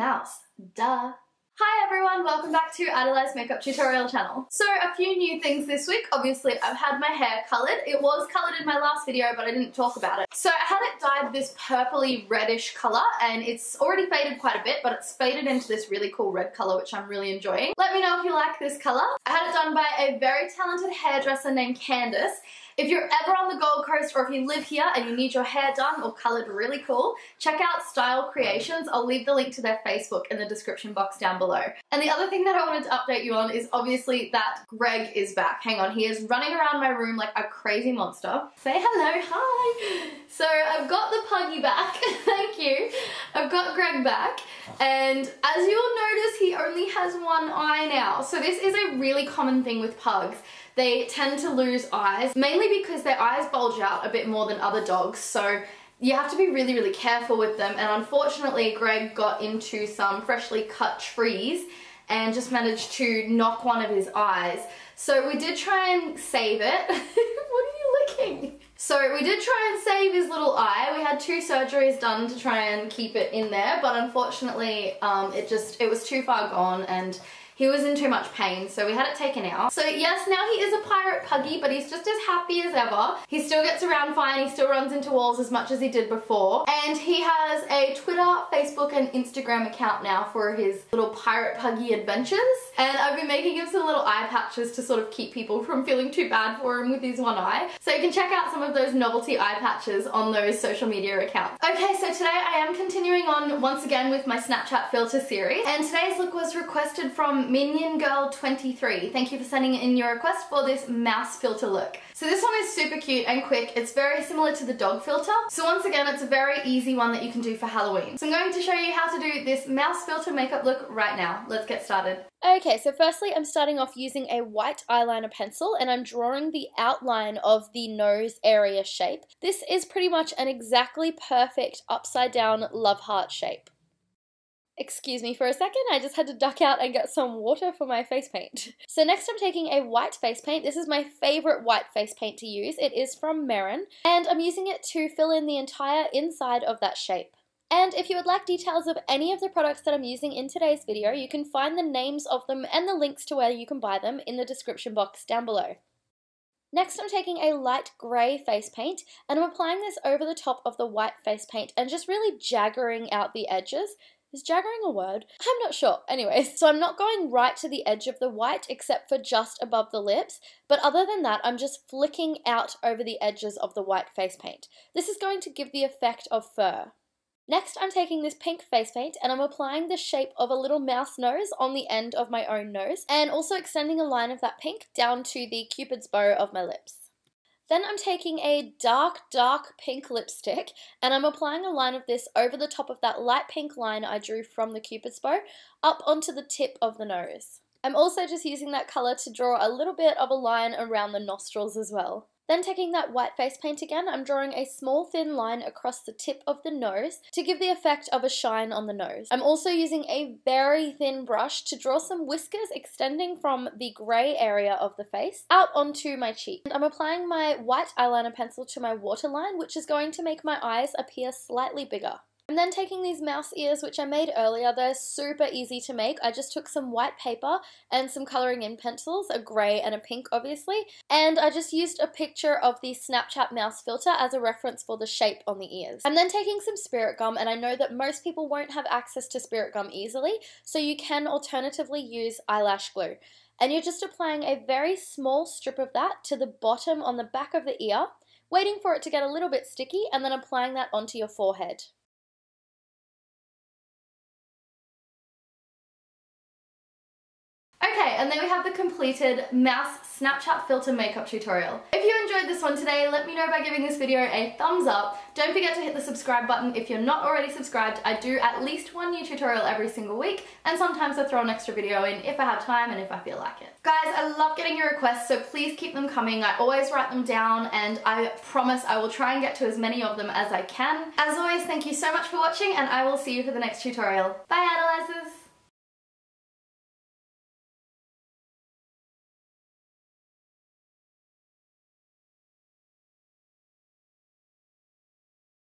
mouse. Duh. Hi everyone, welcome back to Eyedolize makeup tutorial channel. So a few new things this week. Obviously I've had my hair coloured. It was coloured in my last video but I didn't talk about it. So I had it dyed this purpley reddish colour and it's already faded quite a bit, but it's faded into this really cool red colour which I'm really enjoying. Let me know if you like this colour. I had it done by a very talented hairdresser named Candace. If you're ever on the Gold Coast or if you live here and you need your hair done or coloured really cool, check out Style Creations. I'll leave the link to their Facebook in the description box down below. And the other thing that I wanted to update you on is obviously that Greg is back. Hang on, he is running around my room like a crazy monster. Say hello, hi! So I've got the puggy back, thank you. I've got Greg back, and as you will notice he only has one eye now. So this is a really common thing with pugs. They tend to lose eyes, mainly because their eyes bulge out a bit more than other dogs, so you have to be really, really careful with them. And unfortunately, Greg got into some freshly cut trees and just managed to knock one of his eyes. So we did try and save it. What are you licking? So we did try and save his little eye. We had 2 surgeries done to try and keep it in there, but unfortunately, it was too far gone and he was in too much pain, so we had it taken out. So yes, now he is a pirate puggy, but he's just as happy as ever. He still gets around fine, he still runs into walls as much as he did before. And he has a Twitter, Facebook, and Instagram account now for his little pirate puggy adventures. And I've been making him some little eye patches to sort of keep people from feeling too bad for him with his one eye. So you can check out some of those novelty eye patches on those social media accounts. Okay, so today I am continuing on once again with my Snapchat filter series. And today's look was requested from Minion Girl 23. Thank you for sending in your request for this mouse filter look. So this one is super cute and quick. It's very similar to the dog filter. So once again, it's a very easy one that you can do for Halloween. So I'm going to show you how to do this mouse filter makeup look right now. Let's get started. Okay, so firstly I'm starting off using a white eyeliner pencil and I'm drawing the outline of the nose area shape. This is pretty much an exactly perfect upside down love heart shape. Excuse me for a second, I just had to duck out and get some water for my face paint. So next I'm taking a white face paint. This is my favourite white face paint to use. It is from Mehron, and I'm using it to fill in the entire inside of that shape. And if you would like details of any of the products that I'm using in today's video, you can find the names of them and the links to where you can buy them in the description box down below. Next I'm taking a light grey face paint and I'm applying this over the top of the white face paint and just really jaggering out the edges. Is jaggering a word? I'm not sure. Anyways, so I'm not going right to the edge of the white except for just above the lips, but other than that, I'm just flicking out over the edges of the white face paint. This is going to give the effect of fur. Next, I'm taking this pink face paint and I'm applying the shape of a little mouse nose on the end of my own nose and also extending a line of that pink down to the cupid's bow of my lips. Then I'm taking a dark, dark pink lipstick and I'm applying a line of this over the top of that light pink line I drew from the cupid's bow up onto the tip of the nose. I'm also just using that colour to draw a little bit of a line around the nostrils as well. Then taking that white face paint again, I'm drawing a small thin line across the tip of the nose to give the effect of a shine on the nose. I'm also using a very thin brush to draw some whiskers extending from the grey area of the face out onto my cheek. And I'm applying my white eyeliner pencil to my waterline, which is going to make my eyes appear slightly bigger. I'm then taking these mouse ears which I made earlier. They're super easy to make. I just took some white paper and some colouring in pencils, a grey and a pink obviously, and I just used a picture of the Snapchat mouse filter as a reference for the shape on the ears. I'm then taking some spirit gum, and I know that most people won't have access to spirit gum easily, so you can alternatively use eyelash glue. And you're just applying a very small strip of that to the bottom on the back of the ear, waiting for it to get a little bit sticky and then applying that onto your forehead. Okay, and there we have the completed mouse Snapchat filter makeup tutorial. If you enjoyed this one today, let me know by giving this video a thumbs up. Don't forget to hit the subscribe button if you're not already subscribed. I do at least one new tutorial every single week, and sometimes I throw an extra video in if I have time and if I feel like it. Guys, I love getting your requests, so please keep them coming. I always write them down, and I promise I will try and get to as many of them as I can. As always, thank you so much for watching, and I will see you for the next tutorial. Bye, Analyzers!